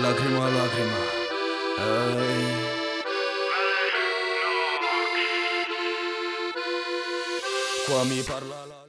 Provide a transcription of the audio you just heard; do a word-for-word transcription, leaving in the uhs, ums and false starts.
Lacrima, lacrima. Hey. Qua mi parla la